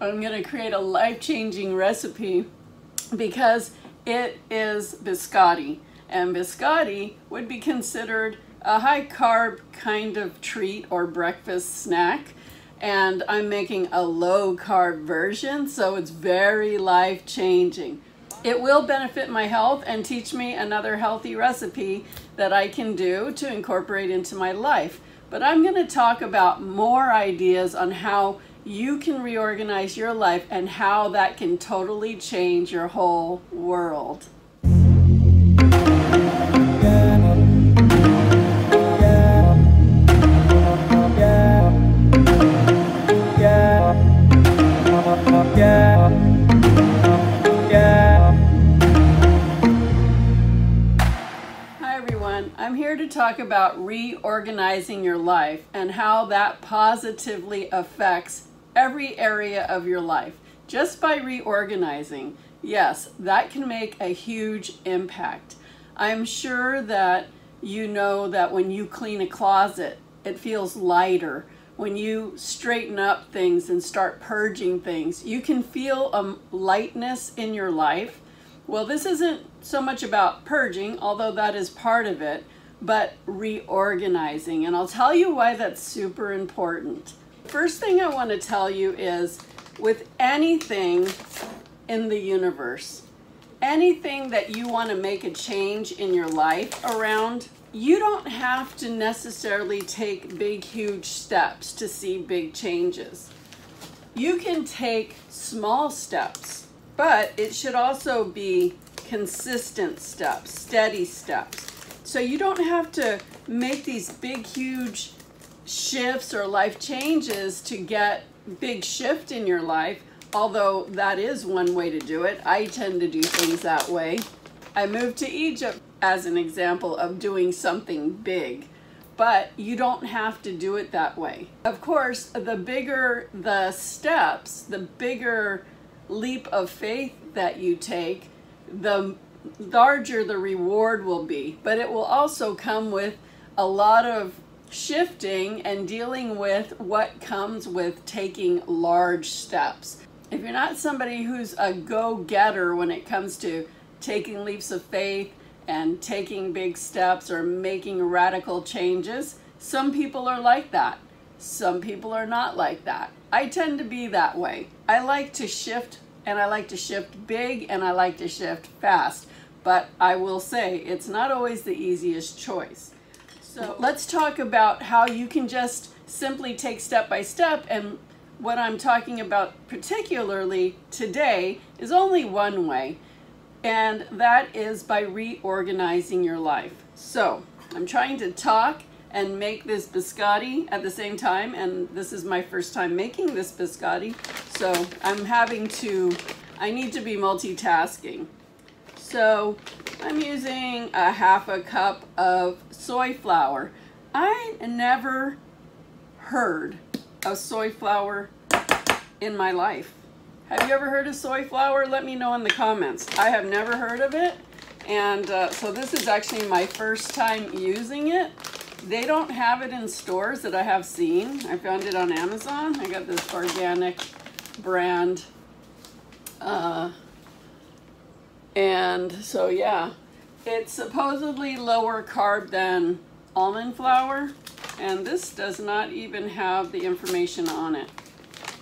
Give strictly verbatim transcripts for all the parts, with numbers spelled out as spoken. I'm gonna create a life-changing recipe because it is biscotti, and biscotti would be considered a high carb kind of treat or breakfast snack, and I'm making a low carb version, so it's very life-changing. It will benefit my health and teach me another healthy recipe that I can do to incorporate into my life. But I'm going to talk about more ideas on how you can reorganize your life and how that can totally change your whole world. I'm here to talk about reorganizing your life and how that positively affects every area of your life. Just by reorganizing, yes, that can make a huge impact. I'm sure that you know that when you clean a closet, it feels lighter. When you straighten up things and start purging things, you can feel a lightness in your life. Well, this isn't so much about purging, although that is part of it, but reorganizing. And I'll tell you why that's super important. First thing I want to tell you is with anything in the universe, anything that you want to make a change in your life around, you don't have to necessarily take big, huge steps to see big changes. You can take small steps, but it should also be consistent steps, steady steps. So you don't have to make these big, huge shifts or life changes to get big shift in your life, although that is one way to do it. I tend to do things that way. I moved to Egypt as an example of doing something big, but you don't have to do it that way. Of course, the bigger the steps, the bigger leap of faith that you take, the larger the reward will be, but it will also come with a lot of shifting and dealing with what comes with taking large steps. If you're not somebody who's a go-getter when it comes to taking leaps of faith and taking big steps or making radical changes, some people are like that. Some people are not like that. I tend to be that way. I like to shift, and I like to shift big, and I like to shift fast. But I will say it's not always the easiest choice. So let's talk about how you can just simply take step by step. And what I'm talking about particularly today is only one way, and that is by reorganizing your life. So I'm trying to talk and make this biscotti at the same time, and this is my first time making this biscotti, so I'm having to, I need to be multitasking. So I'm using a half a cup of soy flour. I never heard of soy flour in my life. Have you ever heard of soy flour? Let me know in the comments. I have never heard of it, and uh, so this is actually my first time using it. They don't have it in stores that I have seen. I found it on Amazon. I got this organic brand. Uh, and so, yeah, it's supposedly lower carb than almond flour. And this does not even have the information on it.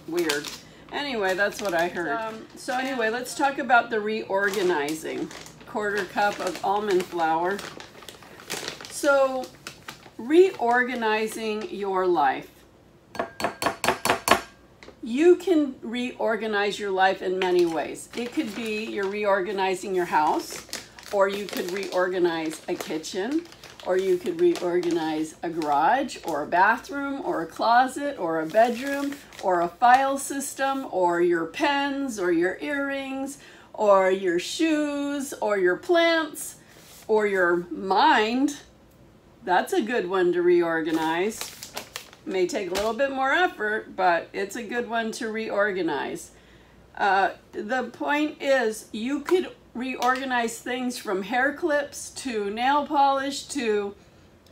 Weird. Anyway, that's what I heard. Um, so anyway, let's talk about the reorganizing. Quarter cup of almond flour. So reorganizing your life. You can reorganize your life in many ways. It could be you're reorganizing your house, or you could reorganize a kitchen, or you could reorganize a garage, or a bathroom, or a closet, or a bedroom, or a file system, or your pens, or your earrings, or your shoes, or your plants, or your mind. That's a good one to reorganize. It may take a little bit more effort, but it's a good one to reorganize. Uh, the point is you could reorganize things from hair clips to nail polish to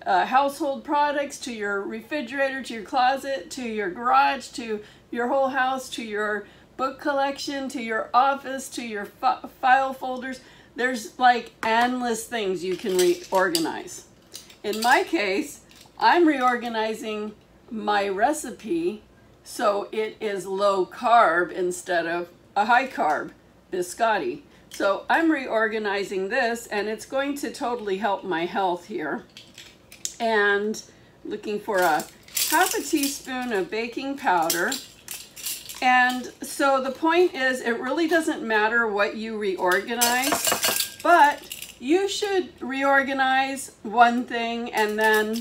uh, household products to your refrigerator to your closet to your garage to your whole house to your book collection to your office to your file folders. There's like endless things you can reorganize. In my case, I'm reorganizing my recipe so it is low carb instead of a high carb biscotti. So I'm reorganizing this, and it's going to totally help my health here. And looking for a half a teaspoon of baking powder. And so the point is, it really doesn't matter what you reorganize, but you should reorganize one thing and then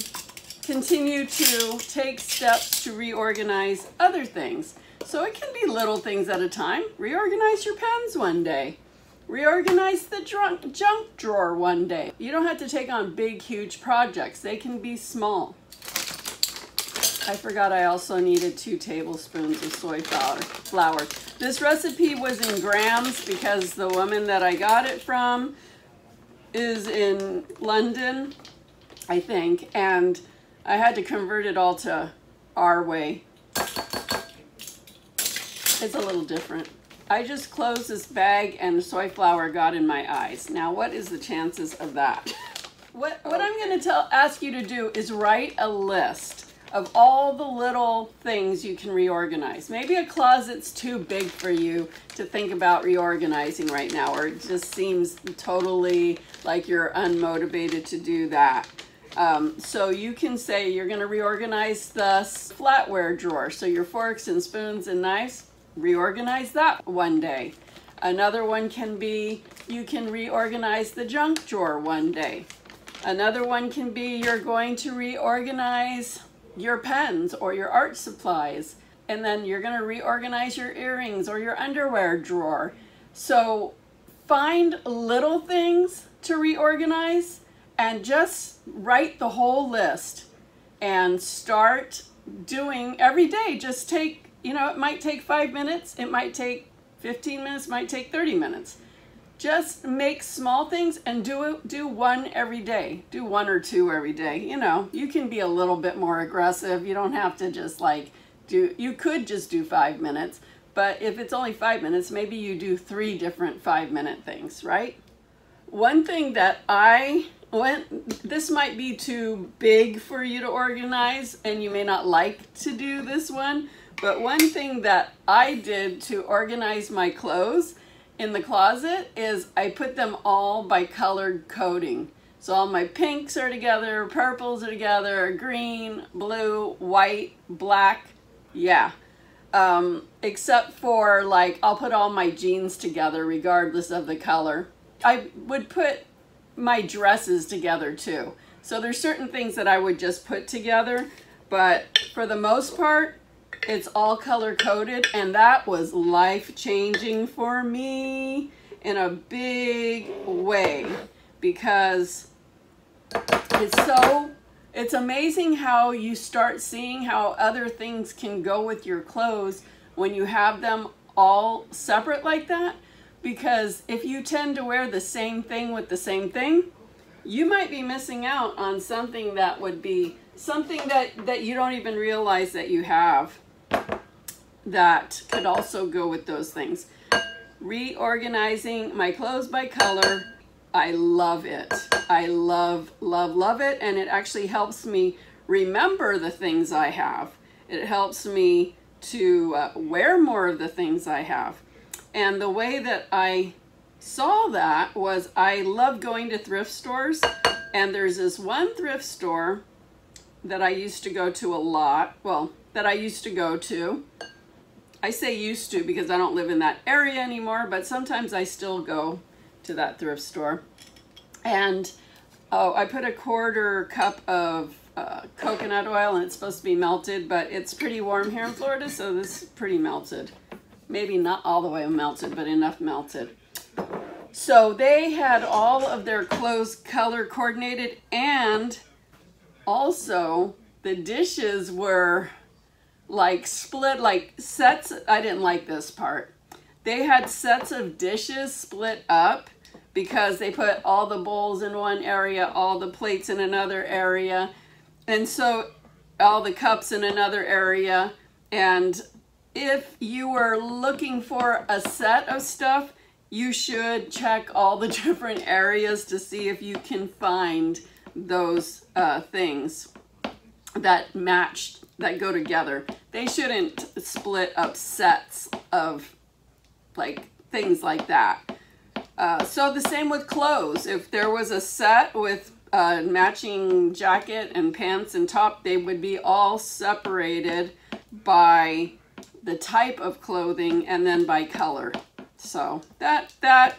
continue to take steps to reorganize other things. So it can be little things at a time. Reorganize your pens one day. Reorganize the drunk junk drawer one day. You don't have to take on big, huge projects. They can be small. I forgot I also needed two tablespoons of soy flour. This recipe was in grams because the woman that I got it from is in London, I think, and I had to convert it all to our way. It's a little different. I just closed this bag and soy flour got in my eyes. Now, what is the chances of that? What, what I'm gonna tell, ask you to do is write a list of all the little things you can reorganize. Maybe a closet's too big for you to think about reorganizing right now, or it just seems totally like you're unmotivated to do that. Um, so you can say you're gonna reorganize the flatware drawer. So your forks and spoons and knives, reorganize that one day. Another one can be, you can reorganize the junk drawer one day. Another one can be, you're going to reorganize your pens or your art supplies, and then you're going to reorganize your earrings or your underwear drawer. So find little things to reorganize and just write the whole list and start doing every day. Just take, you know, it might take five minutes, it might take fifteen minutes, it might take thirty minutes. Just make small things and do do one every day. Do one or two every day. You know, you can be a little bit more aggressive. You don't have to just like do, you could just do five minutes, but if it's only five minutes, maybe you do three different five minute things, right? One thing that I went, this might be too big for you to organize and you may not like to do this one, but one thing that I did to organize my clothes in the closet is I put them all by colored coding. So all my pinks are together, purples are together, green, blue, white, black, yeah. Um, except for like, I'll put all my jeans together regardless of the color. I would put my dresses together too. So there's certain things that I would just put together, but for the most part, it's all color coded, and that was life-changing for me in a big way, because it's so, it's amazing how you start seeing how other things can go with your clothes when you have them all separate like that. Because if you tend to wear the same thing with the same thing, you might be missing out on something that would be something that, that you don't even realize that you have. That could also go with those things. Reorganizing my clothes by color, I love it. I love, love, love it, and it actually helps me remember the things I have. It helps me to uh, wear more of the things I have. And the way that I saw that was I love going to thrift stores, and there's this one thrift store that I used to go to a lot, well, that I used to go to. I say used to because I don't live in that area anymore, but sometimes I still go to that thrift store. And oh, I put a quarter cup of uh, coconut oil, and it's supposed to be melted, but it's pretty warm here in Florida, so this is pretty melted. Maybe not all the way melted, but enough melted. So they had all of their clothes color coordinated, and also the dishes were like split, like sets. I didn't like this part. They had sets of dishes split up because they put all the bowls in one area, all the plates in another area, and so all the cups in another area, and if you were looking for a set of stuff, you should check all the different areas to see if you can find those uh, things that match, that go together. They shouldn't split up sets of like things like that. Uh, so the same with clothes. If there was a set with a matching jacket and pants and top, they would be all separated by the type of clothing and then by color. So that that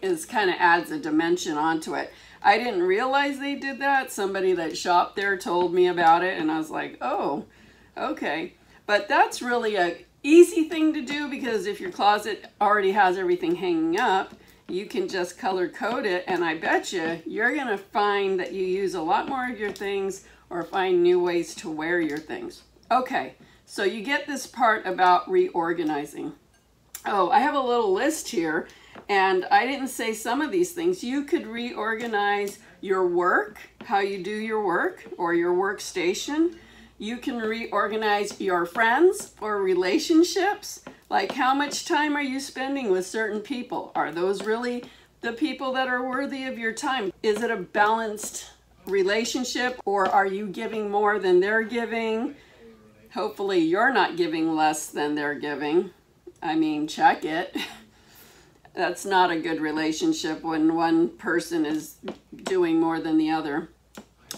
is kind of adds a dimension onto it. I didn't realize they did that. Somebody that shopped there told me about it, and I was like, oh, okay. But that's really an easy thing to do, because if your closet already has everything hanging up, you can just color code it, and I bet you you're gonna find that you use a lot more of your things or find new ways to wear your things. Okay, so you get this part about reorganizing. Oh, I have a little list here, and I didn't say some of these things. You could reorganize your work, how you do your work or your workstation. You can reorganize your friends or relationships. Like, how much time are you spending with certain people? Are those really the people that are worthy of your time? Is it a balanced relationship, or are you giving more than they're giving? Hopefully you're not giving less than they're giving. I mean, check it. That's not a good relationship when one person is doing more than the other.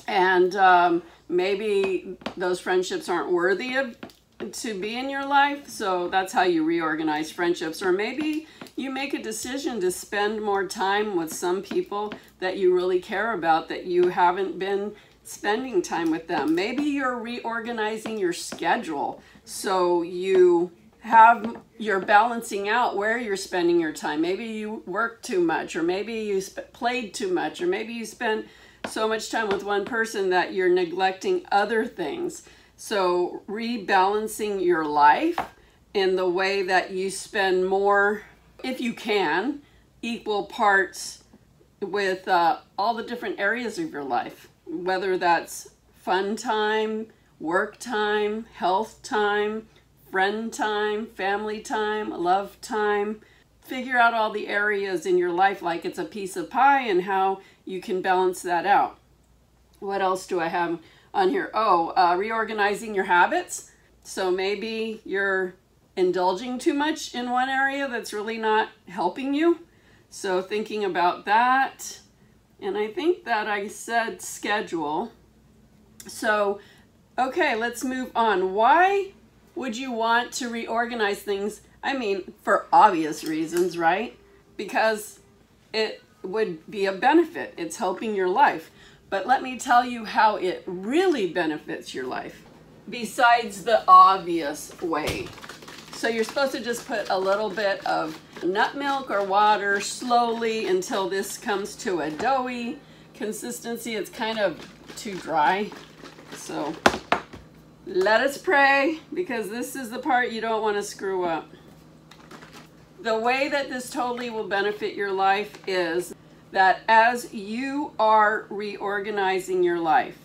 And um, maybe those friendships aren't worthy of to be in your life, so that's how you reorganize friendships. Or maybe you make a decision to spend more time with some people that you really care about, that you haven't been spending time with them. Maybe you're reorganizing your schedule, so you have you're balancing out where you're spending your time. Maybe you work too much, or maybe you sp played too much, or maybe you spent so much time with one person that you're neglecting other things. So rebalancing your life in the way that you spend more, if you can, equal parts with uh, all the different areas of your life, whether that's fun time, work time, health time, friend time, family time, love time. Figure out all the areas in your life like it's a piece of pie and how you can balance that out. What else do I have on here? Oh, uh, reorganizing your habits. So maybe you're indulging too much in one area that's really not helping you. So thinking about that. And I think that I said schedule. So, okay, let's move on. Why would you want to reorganize things? I mean, for obvious reasons, right? Because it would be a benefit. It's helping your life. But let me tell you how it really benefits your life, besides the obvious way. So you're supposed to just put a little bit of nut milk or water slowly until this comes to a doughy consistency. It's kind of too dry, so let us pray, because this is the part you don't want to screw up. The way that this totally will benefit your life is that as you are reorganizing your life,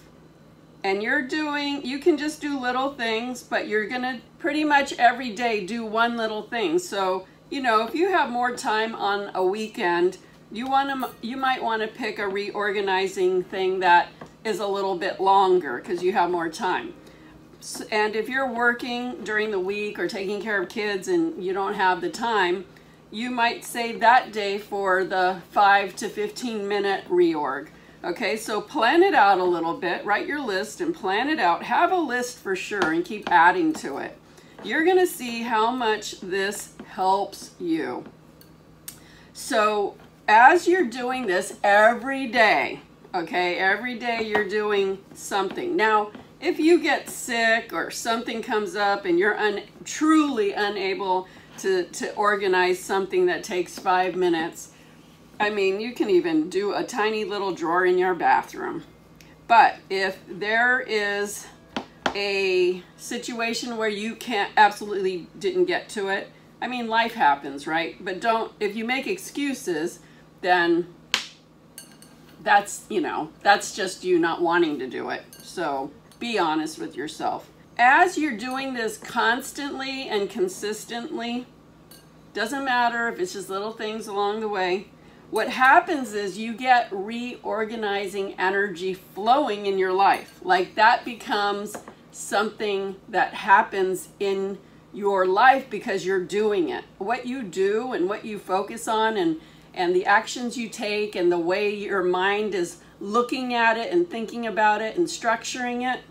and you're doing, you can just do little things, but you're gonna pretty much every day do one little thing. So, you know, if you have more time on a weekend, you want to, you might want to pick a reorganizing thing that is a little bit longer because you have more time. And if you're working during the week or taking care of kids and you don't have the time, you might save that day for the five to fifteen minute reorg. Okay, so plan it out a little bit, write your list and plan it out. Have a list for sure and keep adding to it. You're going to see how much this helps you. So as you're doing this every day, okay, every day you're doing something. Now, if you get sick or something comes up and you're un truly unable to, to organize something that takes five minutes, I mean, you can even do a tiny little drawer in your bathroom. But if there is a situation where you can't, absolutely didn't get to it, I mean, life happens, right? But don't, if you make excuses, then that's, you know, that's just you not wanting to do it. So be honest with yourself. as you're doing this constantly and consistently, doesn't matter if it's just little things along the way, what happens is you get reorganizing energy flowing in your life. Like that becomes something that happens in your life because you're doing it. What you do and what you focus on and, and the actions you take and the way your mind is looking at it and thinking about it and structuring it,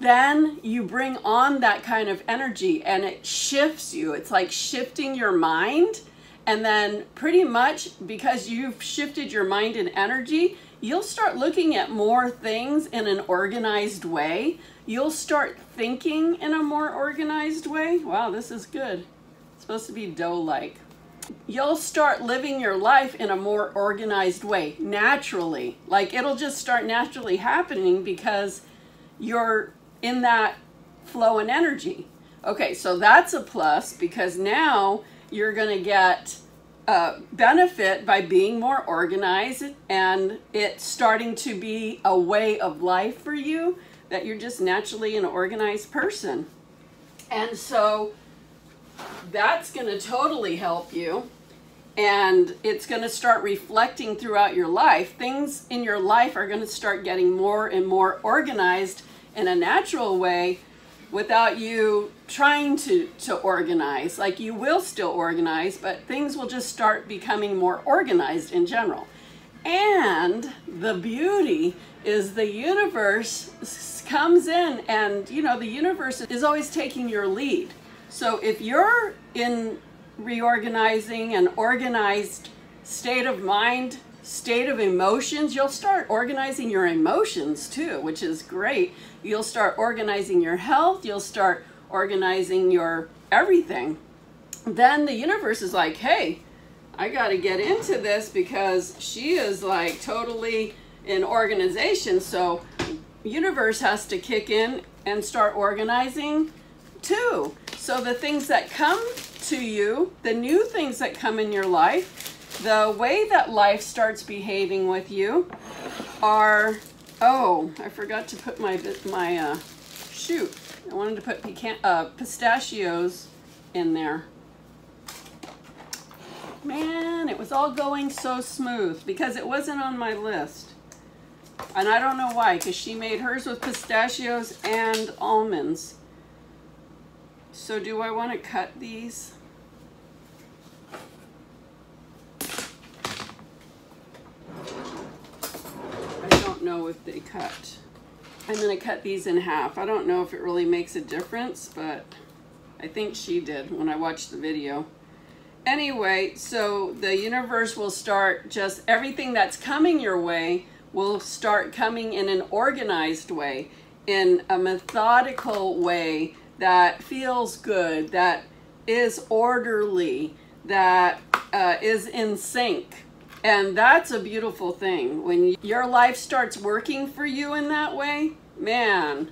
then you bring on that kind of energy and it shifts you. It's like shifting your mind. And then pretty much because you've shifted your mind and energy, you'll start looking at more things in an organized way. You'll start thinking in a more organized way. Wow, this is good. It's supposed to be dough-like. You'll start living your life in a more organized way, naturally. Like it'll just start naturally happening because you're in that flow and energy. Okay, so that's a plus because now you're gonna get uh, benefit by being more organized and it's starting to be a way of life for you, that you're just naturally an organized person. And so that's gonna totally help you, and it's gonna start reflecting throughout your life. Things in your life are gonna start getting more and more organized in a natural way without you trying to, to organize. Like you will still organize, but things will just start becoming more organized in general. And the beauty is the universe comes in and, you know, the universe is always taking your lead. So if you're in reorganizing an organized state of mind, state of emotions, you'll start organizing your emotions too, which is great. You'll start organizing your health. You'll start organizing your everything. Then the universe is like, hey, I got to get into this because she is like totally in organization. So universe has to kick in and start organizing too. So the things that come to you, the new things that come in your life, the way that life starts behaving with you are, oh, I forgot to put my, my uh, shoot. I wanted to put pecan, uh, pistachios in there. Man, it was all going so smooth because it wasn't on my list. And I don't know why, because she made hers with pistachios and almonds. So do I want to cut these? I don't know if they cut. I'm going to cut these in half. I don't know if it really makes a difference, but I think she did when I watched the video. Anyway, so the universe will start, just everything that's coming your way will start coming in an organized way, in a methodical way that feels good, that is orderly, that uh, is in sync. And that's a beautiful thing. When your life starts working for you in that way, man,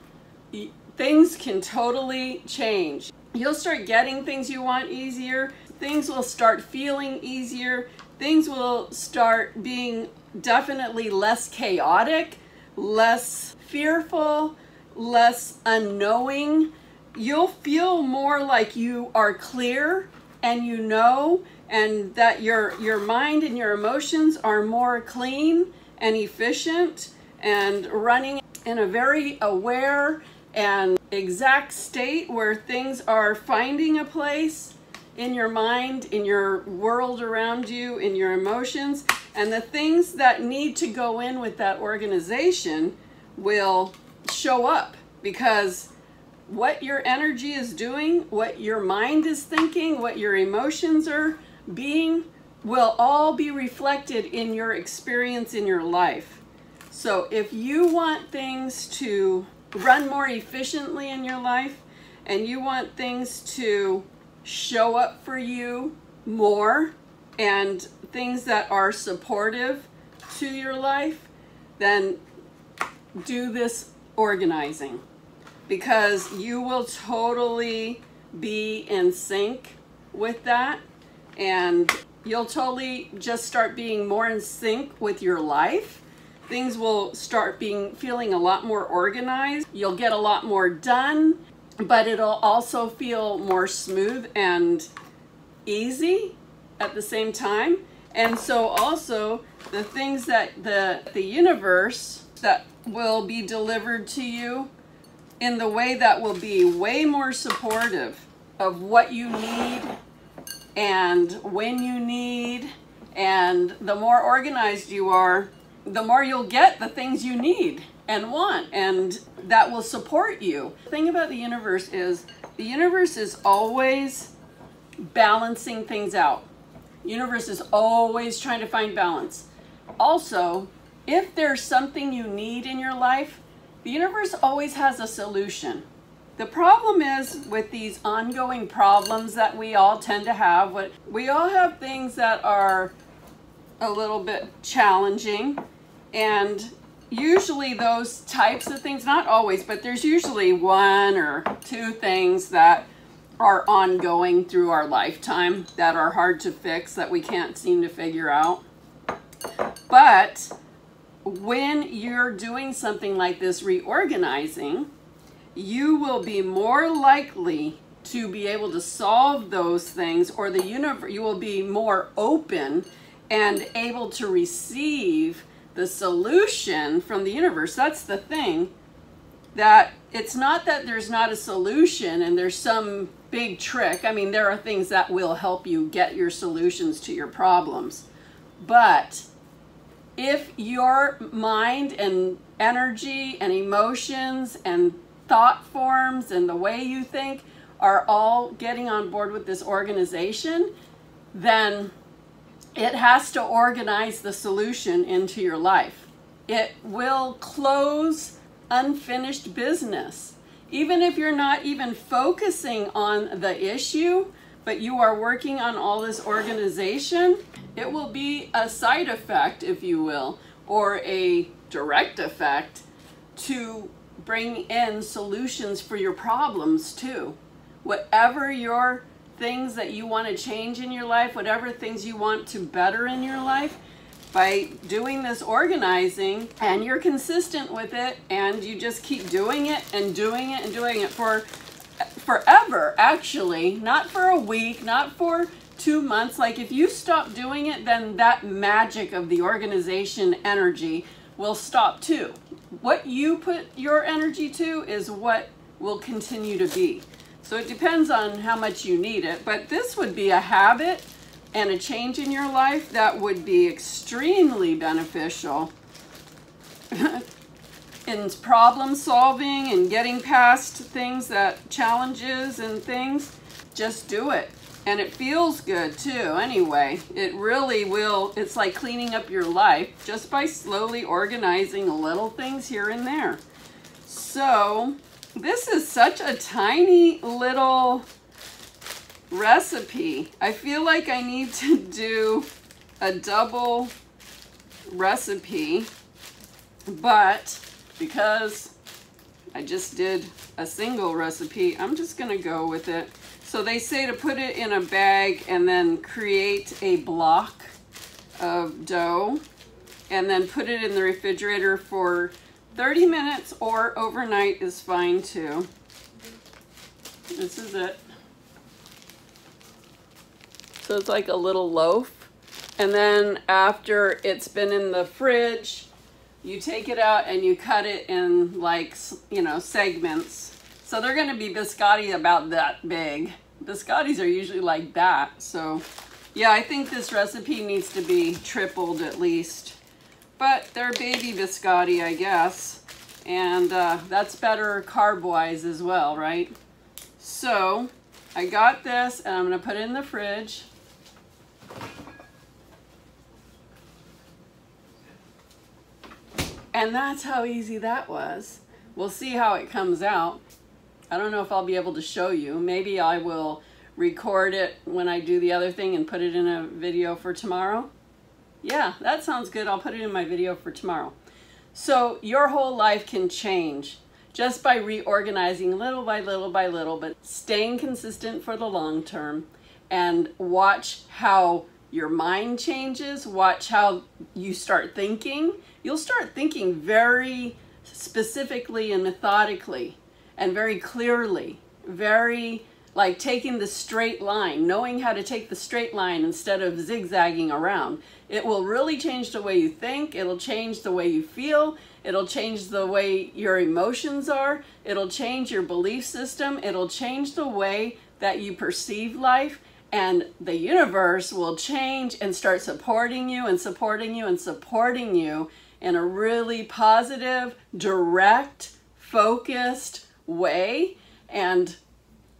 things can totally change. You'll start getting things you want easier. Things will start feeling easier. Things will start being definitely less chaotic, less fearful, less unknowing. You'll feel more like you are clear and you know, and that your your mind and your emotions are more clean and efficient and running in a very aware and exact state where things are finding a place in your mind, in your world around you, in your emotions, and the things that need to go in with that organization will show up because what your energy is doing, what your mind is thinking, what your emotions are being will all be reflected in your experience in your life. So if you want things to run more efficiently in your life and you want things to show up for you more and things that are supportive to your life, then do this organizing because you will totally be in sync with that and you'll totally just start being more in sync with your life things will start being feeling a lot more organized. You'll get a lot more done, but it'll also feel more smooth and easy at the same time. And so also the things that the the universe that will be delivered to you in the way that will be way more supportive of what you need and when you need. And the more organized you are, the more you'll get the things you need and want, and that will support you. The thing about the universe is the universe is always balancing things out. The universe is always trying to find balance. Also, if there's something you need in your life, the universe always has a solution. The problem is with these ongoing problems that we all tend to have, we all have things that are a little bit challenging, and usually those types of things, not always, but there's usually one or two things that are ongoing through our lifetime that are hard to fix, that we can't seem to figure out. But when you're doing something like this, reorganizing, you will be more likely to be able to solve those things, or the universe, you will be more open and able to receive the solution from the universe. That's the thing, that it's not that there's not a solution and there's some big trick. I mean, there are things that will help you get your solutions to your problems. But if your mind and energy and emotions and thought forms and the way you think are all getting on board with this organization, then it has to organize the solution into your life. It will close unfinished business. Even if you're not even focusing on the issue, but you are working on all this organization, it will be a side effect, if you will, or a direct effect to bring in solutions for your problems too. Whatever your things that you want to change in your life, whatever things you want to better in your life, by doing this organizing, and you're consistent with it, and you just keep doing it and doing it and doing it for forever, actually, not for a week, not for two months. Like, if you stop doing it, then that magic of the organization energy will stop too. What you put your energy to is what will continue to be. So it depends on how much you need it, but this would be a habit and a change in your life that would be extremely beneficial in problem solving and getting past things that challenges and things. Just do it. And it feels good too, anyway. It really will. It's like cleaning up your life just by slowly organizing little things here and there. So this is such a tiny little recipe. I feel like I need to do a double recipe, but because I just did a single recipe, I'm just gonna go with it. So they say to put it in a bag and then create a block of dough and then put it in the refrigerator for thirty minutes, or overnight is fine too. This is it. So it's like a little loaf. And then after it's been in the fridge, you take it out and you cut it in, like, you know, segments. So they're gonna be biscotti about that big. Biscottis are usually like that. So yeah, I think this recipe needs to be tripled at least. But they're baby biscotti, I guess. And uh, that's better carb-wise as well, right? So I got this and I'm gonna put it in the fridge. And that's how easy that was. We'll see how it comes out. I don't know if I'll be able to show you. Maybe I will record it when I do the other thing and put it in a video for tomorrow. Yeah, that sounds good. I'll put it in my video for tomorrow. So your whole life can change just by reorganizing little by little by little, but staying consistent for the long term, and watch how your mind changes, watch how you start thinking. you'll start thinking very specifically and methodically and very clearly, very like taking the straight line, knowing how to take the straight line instead of zigzagging around. It will really change the way you think. It'll change the way you feel. It'll change the way your emotions are. It'll change your belief system. It'll change the way that you perceive life, and the universe will change and start supporting you and supporting you and supporting you in a really positive, direct, focused way. And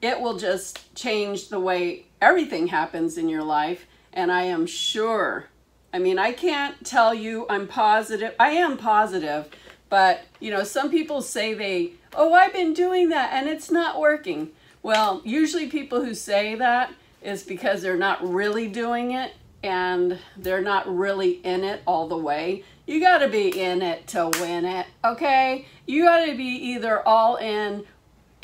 it will just change the way everything happens in your life. And I am sure, I mean, I can't tell you I'm positive. I am positive, but you know, some people say they, oh, I've been doing that and it's not working. Well, usually people who say that is because they're not really doing it and they're not really in it all the way. You gotta be in it to win it, okay? You gotta be either all in,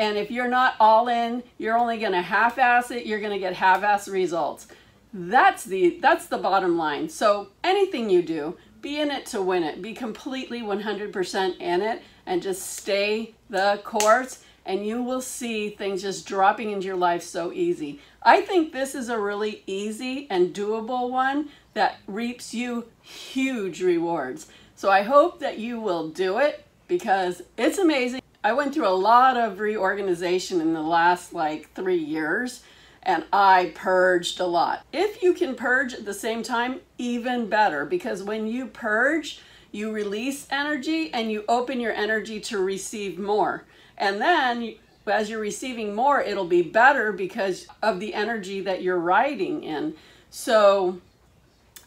and if you're not all in, you're only gonna half-ass it, you're gonna get half-ass results. That's the, that's the bottom line. So anything you do, be in it to win it. Be completely one hundred percent in it and just stay the course, and you will see things just dropping into your life so easy. I think this is a really easy and doable one that reaps you huge rewards. So I hope that you will do it because it's amazing. I went through a lot of reorganization in the last like three years and I purged a lot. If you can purge at the same time, even better, because when you purge, you release energy and you open your energy to receive more. And then as you're receiving more, it'll be better because of the energy that you're riding in. So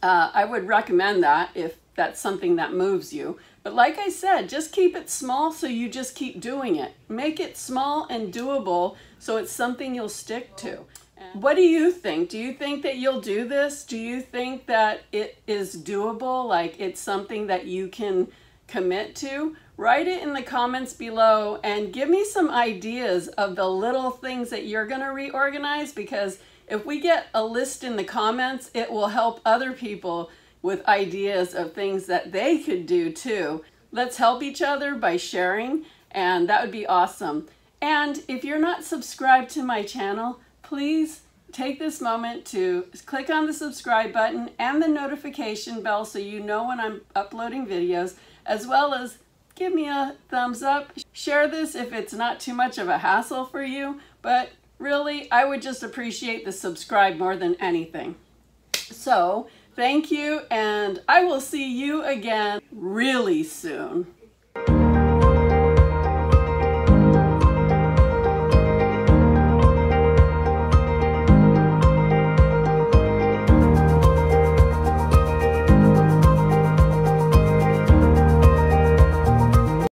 uh, I would recommend that if that's something that moves you. But like I said, just keep it small so you just keep doing it. Make it small and doable so it's something you'll stick to. What do you think? Do you think that you'll do this? Do you think that it is doable? Like it's something that you can commit to? Write it in the comments below and give me some ideas of the little things that you're going to reorganize, because if we get a list in the comments, it will help other people with ideas of things that they could do too. Let's help each other by sharing, and that would be awesome. And if you're not subscribed to my channel, please take this moment to click on the subscribe button and the notification bell so you know when I'm uploading videos, as well as give me a thumbs up. Share this if it's not too much of a hassle for you, but really, I would just appreciate the subscribe more than anything. So, thank you, and I will see you again really soon.